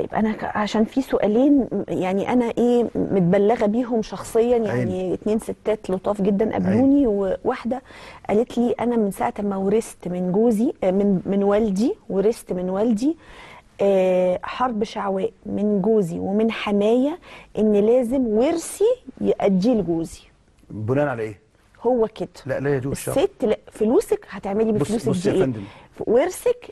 يبقى انا عشان في سؤالين يعني انا ايه متبلغه بيهم شخصيا يعني عين. 2 ستات لطاف جدا قابلوني، وواحده قالت لي انا من ساعه ما ورثت من جوزي من والدي، ورثت من والدي حرب شعواء من جوزي ومن حمايه ان لازم ورثي يأديه لجوزي. بناء على ايه؟ هو كده لا يجوز الست لا فلوسك هتعملي بفلوسك دي ايه؟ ورثك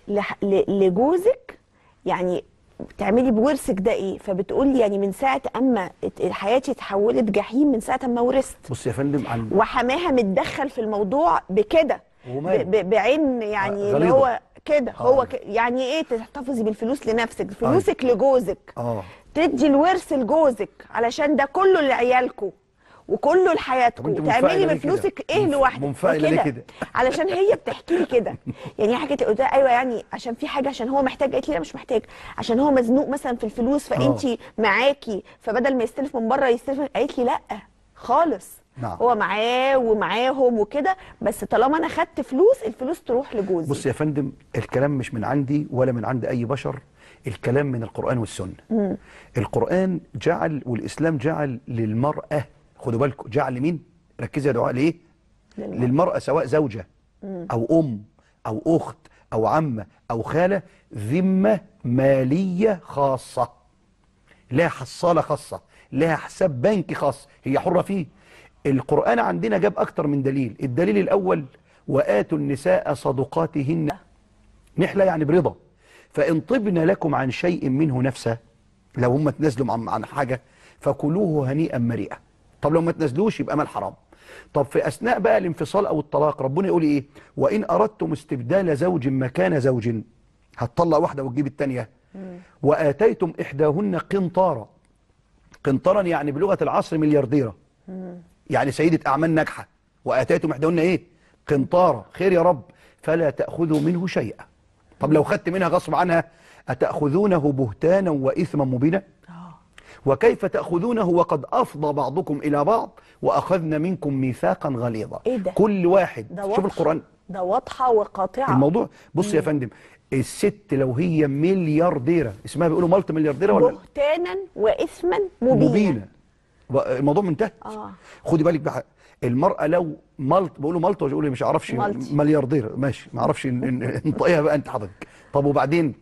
لجوزك يعني بتعملي بورثك ده ايه؟ فبتقولي يعني من ساعه اما حياتي اتحولت جحيم من ساعه اما ورثت. بص يا فندم وحماها متدخل في الموضوع بكده بعين يعني اللي هو كده هو يعني ايه تحتفظي بالفلوس لنفسك، فلوسك لجوزك تدي الورث لجوزك علشان ده كله لعيالكم وكله لحياتكم، تعملي بفلوسك ايه لوحدك منفعله كده علشان هي بتحكي لي كده يعني حكت لي ايوه يعني عشان في حاجه عشان هو محتاج، قالت لي لا مش محتاج عشان هو مزنوق مثلا في الفلوس فانتي معاكي فبدل ما يستلف من بره يستلف، قالت لي لا خالص هو معاه ومعاهم وكده بس طالما انا خدت فلوس الفلوس تروح لجوزي. بص يا فندم الكلام مش من عندي ولا من عند اي بشر، الكلام من القرآن والسنه. القرآن جعل والاسلام جعل للمرأه، خدوا بالكم جعل لمين؟ ركزي يا دعاء ليه؟ للمرأة سواء زوجة أو أم أو أخت أو عمة أو خالة ذمة مالية خاصة، لها حصالة خاصة، لها حساب بنكي خاص، هي حرة فيه. القرآن عندنا جاب أكتر من دليل، الدليل الأول وآتوا النساء صدقاتهن نحلة يعني برضا، فإن طبن لكم عن شيء منه نفسه، لو هم تنزلوا عن حاجة فكلوه هنيئا مريئا. طب لو ما تنزلوش يبقى مال حرام. طب في اثناء بقى الانفصال او الطلاق ربنا يقول ايه؟ وان اردتم استبدال زوج مكان زوج، هتطلع واحده وتجيب الثانيه، واتيتم احداهن قنطارا، قنطارا يعني بلغه العصر مليارديره، يعني سيده اعمال ناجحه، واتيتم احداهن ايه؟ قنطارا، خير يا رب، فلا تاخذوا منه شيئا. طب لو خدت منها غصب عنها اتاخذونه بهتانا واثما مبينا؟ وكيف تأخذونه وقد أفضى بعضكم إلى بعض وأخذنا منكم ميثاقا غليظا. إيه ده؟ كل واحد شوف القرآن ده واضحة وقاطعة الموضوع. بص يا فندم الست لو هي مليارديرة اسمها بيقولوا مالتي مليارديرة ولا بهتانا وإثما مبينا الموضوع منتهي. خدي بالك بقى المرأة لو مالت بقولوا مالت ويقول لي مش عارفش مليارديرة ماشي ما اعرفش انطقيها بقى انت حضرتك. طب وبعدين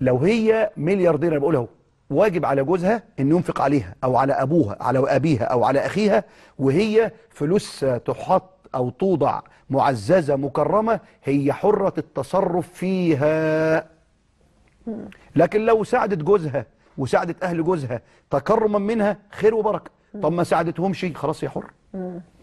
لو هي مليارديرة بقول اهو واجب على جوزها ان ينفق عليها او على ابوها على ابيها او على اخيها، وهي فلوس تحط او توضع معززه مكرمه هي حره التصرف فيها. لكن لو ساعدت جوزها وساعدت اهل جوزها تكرما منها خير وبركه، طب ما ساعدتهمش خلاص هي حره.